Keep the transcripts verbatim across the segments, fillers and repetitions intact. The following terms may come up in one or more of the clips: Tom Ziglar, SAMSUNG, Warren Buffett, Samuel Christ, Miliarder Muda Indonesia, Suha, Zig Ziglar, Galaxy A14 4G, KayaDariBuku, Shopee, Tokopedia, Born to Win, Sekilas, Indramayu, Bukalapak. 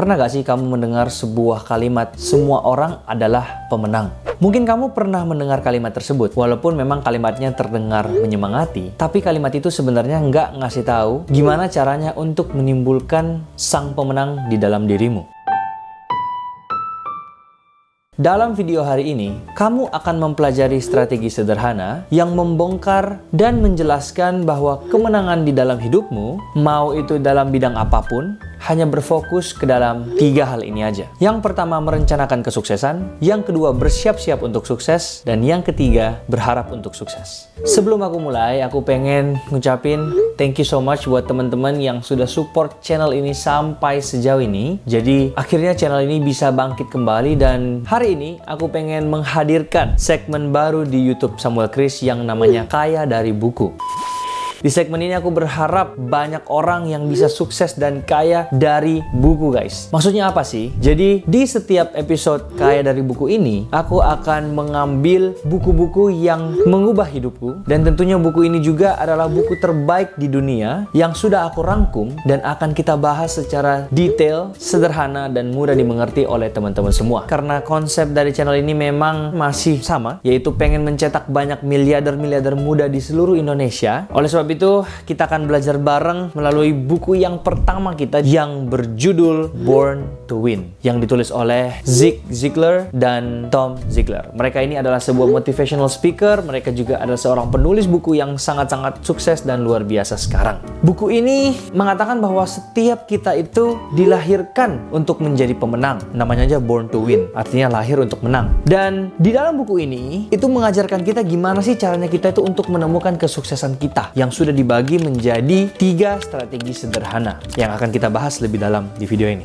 Pernah gak sih kamu mendengar sebuah kalimat, semua orang adalah pemenang? Mungkin kamu pernah mendengar kalimat tersebut, walaupun memang kalimatnya terdengar menyemangati, tapi kalimat itu sebenarnya nggak ngasih tahu gimana caranya untuk menimbulkan sang pemenang di dalam dirimu. Dalam video hari ini, kamu akan mempelajari strategi sederhana yang membongkar dan menjelaskan bahwa kemenangan di dalam hidupmu, mau itu dalam bidang apapun, hanya berfokus ke dalam tiga hal ini aja. Yang pertama, merencanakan kesuksesan. Yang kedua, bersiap-siap untuk sukses. Dan yang ketiga, berharap untuk sukses. Sebelum aku mulai, aku pengen ngucapin thank you so much buat teman-teman yang sudah support channel ini sampai sejauh ini. Jadi, akhirnya channel ini bisa bangkit kembali. Dan hari ini, aku pengen menghadirkan segmen baru di YouTube Samuel Christ yang namanya Kaya Dari Buku. Di segmen ini aku berharap banyak orang yang bisa sukses dan kaya dari buku, guys. Maksudnya apa sih? Jadi di setiap episode Kaya Dari Buku ini, aku akan mengambil buku-buku yang mengubah hidupku. Dan tentunya buku ini juga adalah buku terbaik di dunia yang sudah aku rangkum dan akan kita bahas secara detail, sederhana, dan mudah dimengerti oleh teman-teman semua. Karena konsep dari channel ini memang masih sama, yaitu pengen mencetak banyak miliarder-miliarder muda di seluruh Indonesia. Oleh sebab itu, kita akan belajar bareng melalui buku yang pertama kita yang berjudul Born to Win, yang ditulis oleh Zig Ziglar dan Tom Ziglar. Mereka ini adalah sebuah motivational speaker, mereka juga adalah seorang penulis buku yang sangat-sangat sukses dan luar biasa sekarang. Buku ini mengatakan bahwa setiap kita itu dilahirkan untuk menjadi pemenang. Namanya aja Born to Win, artinya lahir untuk menang. Dan di dalam buku ini, itu mengajarkan kita gimana sih caranya kita itu untuk menemukan kesuksesan kita, yang sudah dibagi menjadi tiga strategi sederhana yang akan kita bahas lebih dalam di video ini.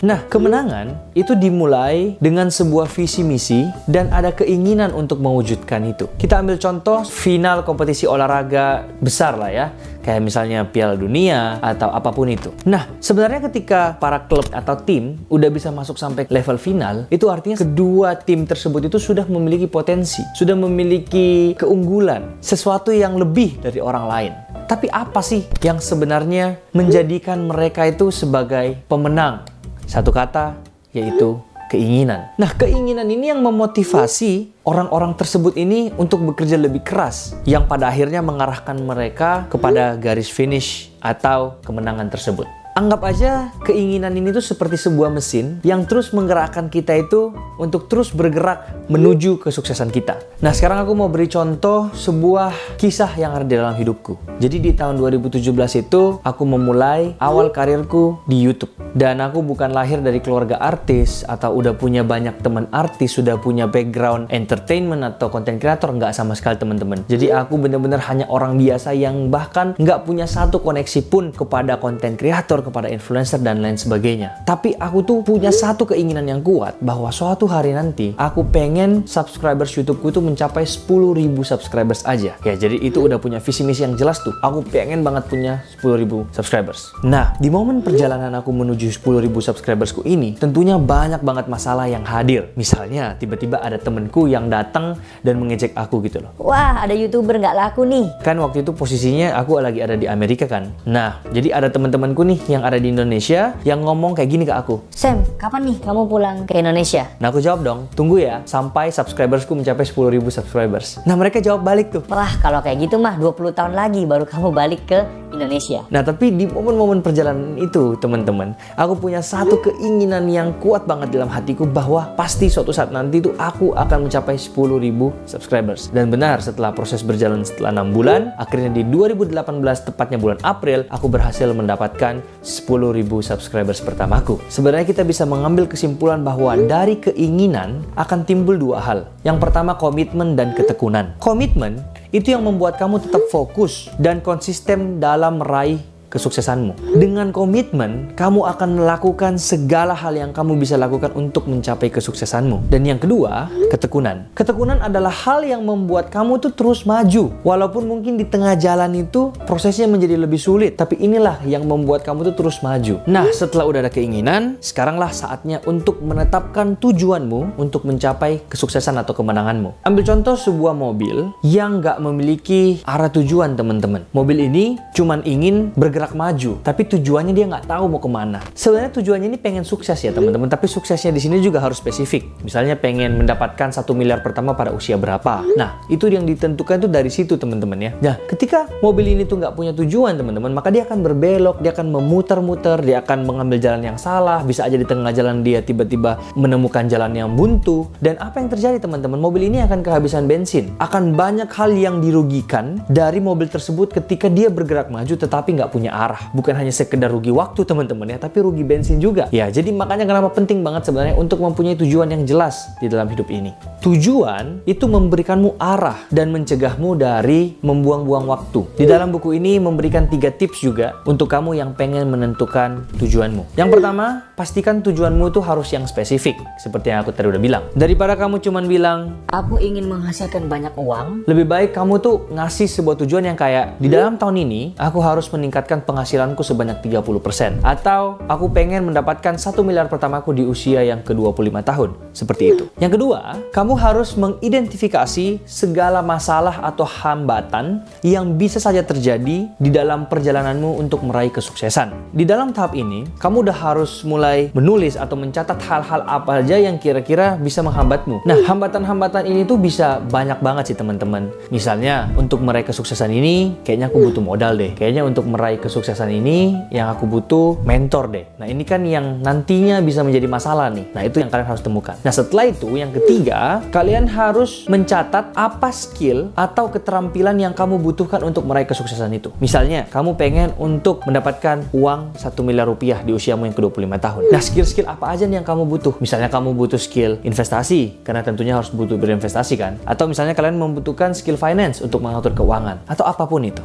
Nah, kemenangan itu dimulai dengan sebuah visi misi dan ada keinginan untuk mewujudkan itu. Kita ambil contoh final kompetisi olahraga besar lah ya, kayak misalnya Piala Dunia atau apapun itu. Nah, sebenarnya ketika para klub atau tim udah bisa masuk sampai level final, itu artinya kedua tim tersebut itu sudah memiliki potensi, sudah memiliki keunggulan, sesuatu yang lebih dari orang lain. Tapi apa sih yang sebenarnya menjadikan mereka itu sebagai pemenang? Satu kata, yaitu keinginan. Nah, keinginan ini yang memotivasi orang-orang tersebut ini untuk bekerja lebih keras, yang pada akhirnya mengarahkan mereka kepada garis finish atau kemenangan tersebut. Anggap aja keinginan ini tuh seperti sebuah mesin yang terus menggerakkan kita itu untuk terus bergerak menuju kesuksesan kita. Nah, sekarang aku mau beri contoh sebuah kisah yang ada di dalam hidupku. Jadi di tahun dua ribu tujuh belas itu aku memulai awal karirku di YouTube. Dan aku bukan lahir dari keluarga artis atau udah punya banyak teman artis, sudah punya background entertainment atau content creator, nggak sama sekali teman-teman. Jadi aku bener-bener hanya orang biasa yang bahkan nggak punya satu koneksi pun kepada content creator, kepada influencer dan lain sebagainya. Tapi aku tuh punya satu keinginan yang kuat bahwa suatu hari nanti aku pengen subscribers YouTubeku itu mencapai sepuluh ribu subscribers aja. Ya, jadi itu udah punya visi misi yang jelas tuh. Aku pengen banget punya sepuluh ribu subscribers. Nah, di momen perjalanan aku menuju sepuluh ribu subscribersku ini, tentunya banyak banget masalah yang hadir. Misalnya, tiba-tiba ada temenku yang datang dan mengejek aku gitu loh. Wah, ada YouTuber nggak laku nih. Kan waktu itu posisinya aku lagi ada di Amerika kan. Nah, jadi ada teman-temanku nih yang ada di Indonesia yang ngomong kayak gini ke aku, "Sam, kapan nih kamu pulang ke Indonesia?" Nah, aku jawab dong, "Tunggu ya sampai subscribersku mencapai sepuluh ribu subscribers." Nah, mereka jawab balik tuh, "Wah, kalau kayak gitu mah dua puluh tahun lagi baru kamu balik ke Indonesia." Nah, tapi di momen-momen perjalanan itu, teman-teman, aku punya satu keinginan yang kuat banget dalam hatiku bahwa pasti suatu saat nanti tuh aku akan mencapai sepuluh ribu subscribers. Dan benar, setelah proses berjalan setelah enam bulan, akhirnya di dua ribu delapan belas, tepatnya bulan April, aku berhasil mendapatkan sepuluh ribu subscribers pertamaku. Sebenarnya kita bisa mengambil kesimpulan bahwa dari keinginan akan timbul dua hal. Yang pertama, komitmen dan ketekunan. Komitmen itu yang membuat kamu tetap fokus dan konsisten dalam meraih kesuksesanmu. Dengan komitmen, kamu akan melakukan segala hal yang kamu bisa lakukan untuk mencapai kesuksesanmu. Dan yang kedua, ketekunan. Ketekunan adalah hal yang membuat kamu tuh terus maju. Walaupun mungkin di tengah jalan itu prosesnya menjadi lebih sulit, tapi inilah yang membuat kamu tuh terus maju. Nah, setelah udah ada keinginan, sekaranglah saatnya untuk menetapkan tujuanmu untuk mencapai kesuksesan atau kemenanganmu. Ambil contoh sebuah mobil yang nggak memiliki arah tujuan, teman-teman. Mobil ini cuman ingin bergerak bergerak maju, tapi tujuannya dia nggak tahu mau kemana. Sebenarnya tujuannya ini pengen sukses ya teman-teman, tapi suksesnya di sini juga harus spesifik. Misalnya pengen mendapatkan satu miliar pertama pada usia berapa. Nah, itu yang ditentukan tuh dari situ teman-teman ya. Nah, ketika mobil ini tuh nggak punya tujuan teman-teman, maka dia akan berbelok, dia akan memutar-mutar, dia akan mengambil jalan yang salah. Bisa aja di tengah jalan dia tiba-tiba menemukan jalan yang buntu. Dan apa yang terjadi teman-teman? Mobil ini akan kehabisan bensin. Akan banyak hal yang dirugikan dari mobil tersebut ketika dia bergerak maju tetapi nggak punya arah. Bukan hanya sekedar rugi waktu teman-teman ya, tapi rugi bensin juga. Ya, jadi makanya kenapa penting banget sebenarnya untuk mempunyai tujuan yang jelas di dalam hidup ini. Tujuan itu memberikanmu arah dan mencegahmu dari membuang-buang waktu. Di dalam buku ini memberikan tiga tips juga untuk kamu yang pengen menentukan tujuanmu. Yang pertama, pastikan tujuanmu itu harus yang spesifik. Seperti yang aku tadi udah bilang. Daripada kamu cuman bilang, aku ingin menghasilkan banyak uang. Lebih baik kamu tuh ngasih sebuah tujuan yang kayak, di dalam tahun ini aku harus meningkatkan penghasilanku sebanyak tiga puluh persen. Atau aku pengen mendapatkan satu miliar pertamaku di usia yang ke dua puluh lima tahun. Seperti itu. Yang kedua, kamu harus mengidentifikasi segala masalah atau hambatan yang bisa saja terjadi di dalam perjalananmu untuk meraih kesuksesan. Di dalam tahap ini, kamu udah harus mulai menulis atau mencatat hal-hal apa aja yang kira-kira bisa menghambatmu. Nah, hambatan-hambatan ini tuh bisa banyak banget sih teman-teman. Misalnya, untuk meraih kesuksesan ini, kayaknya aku butuh modal deh. Kayaknya untuk meraih kesuksesan ini, yang aku butuh mentor deh. Nah, ini kan yang nantinya bisa menjadi masalah nih. Nah, itu yang kalian harus temukan. Nah, setelah itu, yang ketiga, kalian harus mencatat apa skill atau keterampilan yang kamu butuhkan untuk meraih kesuksesan itu. Misalnya, kamu pengen untuk mendapatkan uang satu miliar rupiah di usiamu yang ke dua puluh lima tahun. Nah, skill-skill apa aja yang kamu butuh? Misalnya kamu butuh skill investasi, karena tentunya harus butuh berinvestasi kan? Atau misalnya kalian membutuhkan skill finance untuk mengatur keuangan, atau apapun itu.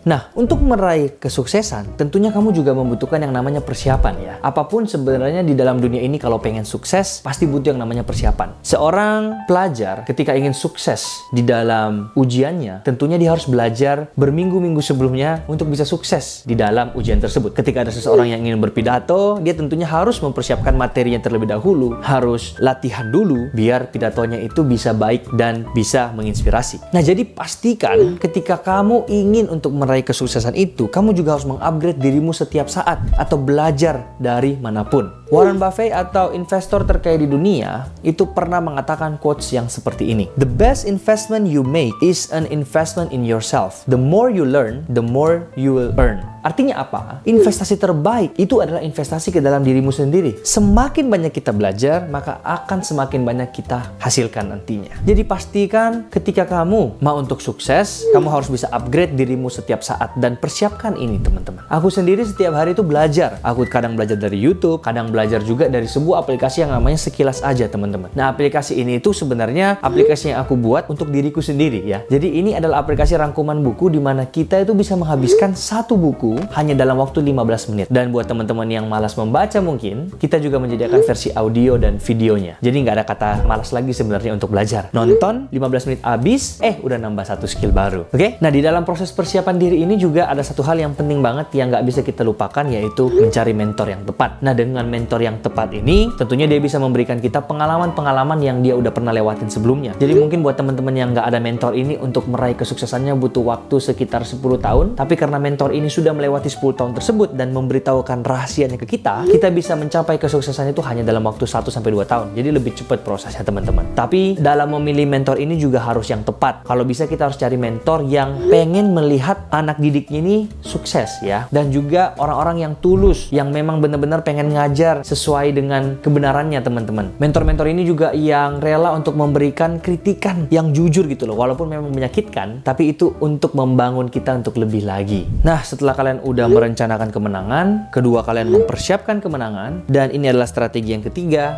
Nah, untuk meraih kesuksesan, tentunya kamu juga membutuhkan yang namanya persiapan ya. Apapun sebenarnya di dalam dunia ini kalau pengen sukses, pasti butuh yang namanya persiapan. Seorang pelajar ketika ingin sukses di dalam ujiannya, tentunya dia harus belajar berminggu-minggu sebelumnya untuk bisa sukses di dalam ujian tersebut. Ketika ada seseorang yang ingin berpidato, dia tentunya harus mempersiapkan materinya terlebih dahulu, harus latihan dulu biar pidatonya itu bisa baik dan bisa menginspirasi. Nah, jadi pastikan ketika kamu ingin untuk meraih Meraih kesuksesan itu, kamu juga harus mengupgrade dirimu setiap saat atau belajar dari manapun. Warren Buffett atau investor terkaya di dunia itu pernah mengatakan quotes yang seperti ini. The best investment you make is an investment in yourself. The more you learn, the more you will earn. Artinya apa? Investasi terbaik itu adalah investasi ke dalam dirimu sendiri. Semakin banyak kita belajar, maka akan semakin banyak kita hasilkan nantinya. Jadi pastikan ketika kamu mau untuk sukses, kamu harus bisa upgrade dirimu setiap saat dan persiapkan ini teman-teman. Aku sendiri setiap hari itu belajar. Aku kadang belajar dari YouTube, kadang belajar juga dari sebuah aplikasi yang namanya Sekilas aja teman-teman. Nah, aplikasi ini itu sebenarnya aplikasi yang aku buat untuk diriku sendiri ya. Jadi ini adalah aplikasi rangkuman buku di mana kita itu bisa menghabiskan satu buku hanya dalam waktu lima belas menit. Dan buat teman-teman yang malas membaca mungkin, kita juga menyediakan versi audio dan videonya. Jadi nggak ada kata malas lagi sebenarnya untuk belajar. Nonton, lima belas menit habis, eh udah nambah satu skill baru. Oke? Nah, di dalam proses persiapan diri ini juga ada satu hal yang penting banget yang nggak bisa kita lupakan, yaitu mencari mentor yang tepat. Nah, dengan mentor yang tepat ini, tentunya dia bisa memberikan kita pengalaman-pengalaman yang dia udah pernah lewatin sebelumnya. Jadi mungkin buat teman-teman yang nggak ada mentor ini, untuk meraih kesuksesannya butuh waktu sekitar sepuluh tahun. Tapi karena mentor ini sudah melewati sepuluh tahun tersebut dan memberitahukan rahasianya ke kita, kita bisa mencapai kesuksesan itu hanya dalam waktu satu sampai dua tahun. Jadi lebih cepat prosesnya teman-teman. Tapi dalam memilih mentor ini juga harus yang tepat. Kalau bisa kita harus cari mentor yang pengen melihat anak didiknya ini sukses ya. Dan juga orang-orang yang tulus, yang memang benar-benar pengen ngajar sesuai dengan kebenarannya teman-teman. Mentor-mentor ini juga yang rela untuk memberikan kritikan yang jujur gitu loh. Walaupun memang menyakitkan, tapi itu untuk membangun kita untuk lebih lagi. Nah, setelah kalian udah merencanakan kemenangan, kedua kalian mempersiapkan kemenangan, dan ini adalah strategi yang ketiga.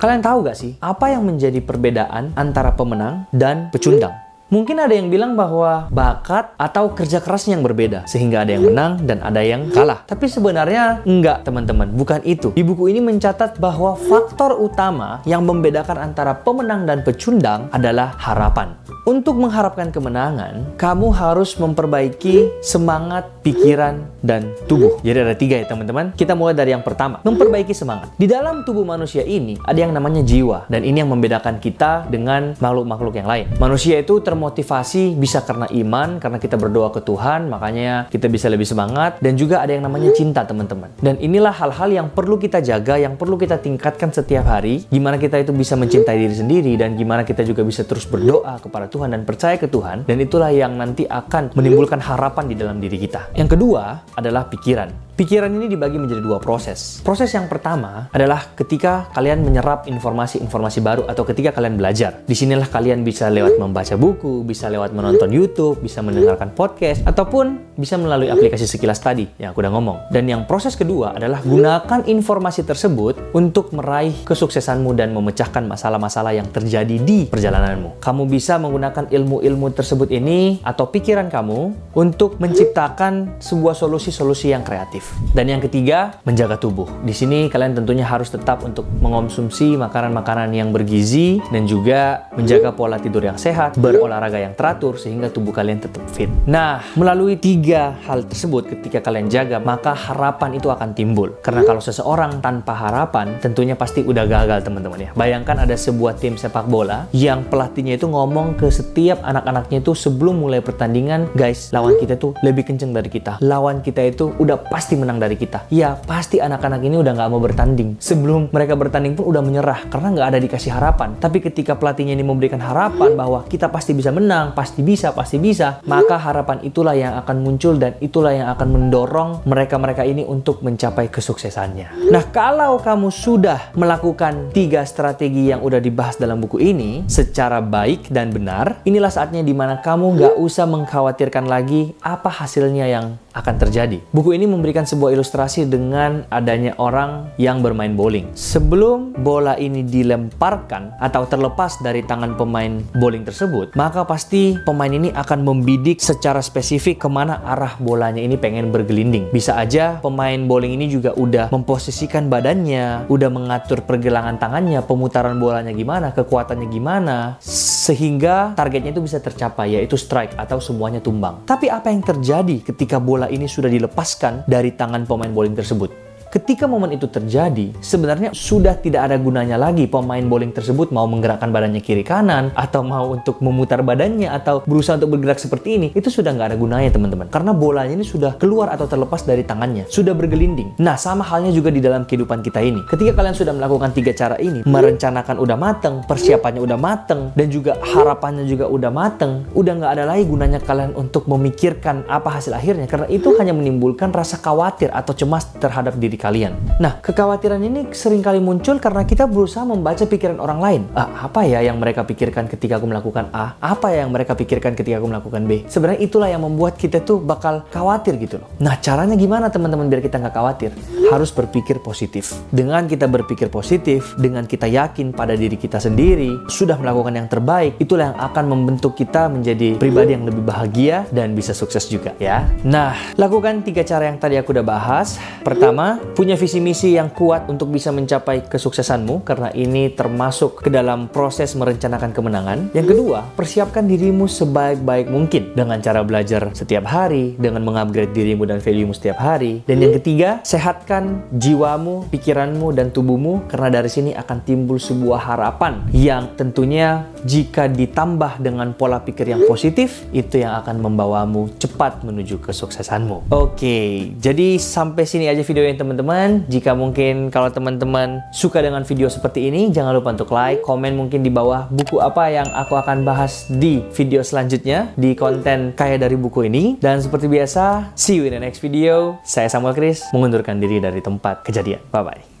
Kalian tahu gak sih apa yang menjadi perbedaan antara pemenang dan pecundang? Mungkin ada yang bilang bahwa bakat atau kerja kerasnya yang berbeda, sehingga ada yang menang dan ada yang kalah. Tapi sebenarnya enggak teman-teman, bukan itu. Di buku ini mencatat bahwa faktor utama yang membedakan antara pemenang dan pecundang adalah harapan. Untuk mengharapkan kemenangan, kamu harus memperbaiki semangat, pikiran, dan tubuh. Jadi ada tiga ya teman-teman. Kita mulai dari yang pertama, memperbaiki semangat. Di dalam tubuh manusia ini, ada yang namanya jiwa. Dan ini yang membedakan kita dengan makhluk-makhluk yang lain. Manusia itu termotivasi bisa karena iman, karena kita berdoa ke Tuhan, makanya kita bisa lebih semangat. Dan juga ada yang namanya cinta teman-teman. Dan inilah hal-hal yang perlu kita jaga, yang perlu kita tingkatkan setiap hari. Gimana kita itu bisa mencintai diri sendiri, dan gimana kita juga bisa terus berdoa kepada Tuhan dan percaya ke Tuhan, dan itulah yang nanti akan menimbulkan harapan di dalam diri kita. Yang kedua adalah pikiran. Pikiran ini dibagi menjadi dua proses. Proses yang pertama adalah ketika kalian menyerap informasi-informasi baru atau ketika kalian belajar. Disinilah kalian bisa lewat membaca buku, bisa lewat menonton YouTube, bisa mendengarkan podcast, ataupun bisa melalui aplikasi Sekilas tadi yang aku udah ngomong. Dan yang proses kedua adalah gunakan informasi tersebut untuk meraih kesuksesanmu dan memecahkan masalah-masalah yang terjadi di perjalananmu. Kamu bisa menggunakan ilmu-ilmu tersebut ini atau pikiran kamu untuk menciptakan sebuah solusi-solusi yang kreatif. Dan yang ketiga, menjaga tubuh. Di sini kalian tentunya harus tetap untuk mengonsumsi makanan-makanan yang bergizi dan juga menjaga pola tidur yang sehat, berolahraga yang teratur sehingga tubuh kalian tetap fit. Nah, melalui tiga hal tersebut ketika kalian jaga, maka harapan itu akan timbul. Karena kalau seseorang tanpa harapan, tentunya pasti udah gagal teman-teman ya. Bayangkan ada sebuah tim sepak bola yang pelatihnya itu ngomong ke setiap anak-anaknya itu sebelum mulai pertandingan, guys, lawan kita itu lebih kenceng dari kita. Lawan kita itu udah pasti menang dari kita. Ya pasti anak-anak ini udah nggak mau bertanding. Sebelum mereka bertanding pun udah menyerah karena nggak ada dikasih harapan. Tapi ketika pelatihnya ini memberikan harapan bahwa kita pasti bisa menang, pasti bisa, pasti bisa, maka harapan itulah yang akan muncul dan itulah yang akan mendorong mereka-mereka ini untuk mencapai kesuksesannya. Nah, kalau kamu sudah melakukan tiga strategi yang udah dibahas dalam buku ini secara baik dan benar, inilah saatnya dimana kamu nggak usah mengkhawatirkan lagi apa hasilnya yang akan terjadi. Buku ini memberikan sebuah ilustrasi dengan adanya orang yang bermain bowling. Sebelum bola ini dilemparkan atau terlepas dari tangan pemain bowling tersebut, maka pasti pemain ini akan membidik secara spesifik kemana arah bolanya ini pengen bergelinding. Bisa aja pemain bowling ini juga udah memposisikan badannya, udah mengatur pergelangan tangannya, pemutaran bolanya gimana, kekuatannya gimana, sehingga targetnya itu bisa tercapai, yaitu strike atau semuanya tumbang. Tapi apa yang terjadi ketika bola ini sudah dilepaskan dari tangan pemain bowling tersebut? Ketika momen itu terjadi, sebenarnya sudah tidak ada gunanya lagi pemain bowling tersebut mau menggerakkan badannya kiri-kanan, atau mau untuk memutar badannya, atau berusaha untuk bergerak seperti ini. Itu sudah nggak ada gunanya, teman-teman. Karena bolanya ini sudah keluar atau terlepas dari tangannya. Sudah bergelinding. Nah, sama halnya juga di dalam kehidupan kita ini. Ketika kalian sudah melakukan tiga cara ini, merencanakan udah mateng, persiapannya udah mateng, dan juga harapannya juga udah mateng, udah nggak ada lagi gunanya kalian untuk memikirkan apa hasil akhirnya. Karena itu hanya menimbulkan rasa khawatir atau cemas terhadap diri kalian. Nah, kekhawatiran ini seringkali muncul karena kita berusaha membaca pikiran orang lain. Ah, apa ya yang mereka pikirkan ketika aku melakukan A? Apa yang mereka pikirkan ketika aku melakukan B? Sebenarnya itulah yang membuat kita tuh bakal khawatir gitu loh. Nah, caranya gimana teman-teman biar kita nggak khawatir? Harus berpikir positif. Dengan kita berpikir positif, dengan kita yakin pada diri kita sendiri, sudah melakukan yang terbaik, itulah yang akan membentuk kita menjadi pribadi yang lebih bahagia dan bisa sukses juga ya. Nah, lakukan tiga cara yang tadi aku udah bahas. Pertama, punya visi misi yang kuat untuk bisa mencapai kesuksesanmu, karena ini termasuk ke dalam proses merencanakan kemenangan. Yang kedua, persiapkan dirimu sebaik-baik mungkin dengan cara belajar setiap hari, dengan mengupgrade dirimu dan value-mu setiap hari. Dan yang ketiga, sehatkan jiwamu, pikiranmu, dan tubuhmu, karena dari sini akan timbul sebuah harapan yang tentunya jika ditambah dengan pola pikir yang positif, itu yang akan membawamu cepat menuju kesuksesanmu. Oke, jadi sampai sini aja videonya teman-teman. Jika mungkin kalau teman-teman suka dengan video seperti ini, jangan lupa untuk like, komen mungkin di bawah buku apa yang aku akan bahas di video selanjutnya di konten Kaya Dari Buku ini. Dan seperti biasa, see you in the next video. Saya Samuel Christ, mengundurkan diri dari tempat kejadian. Bye-bye.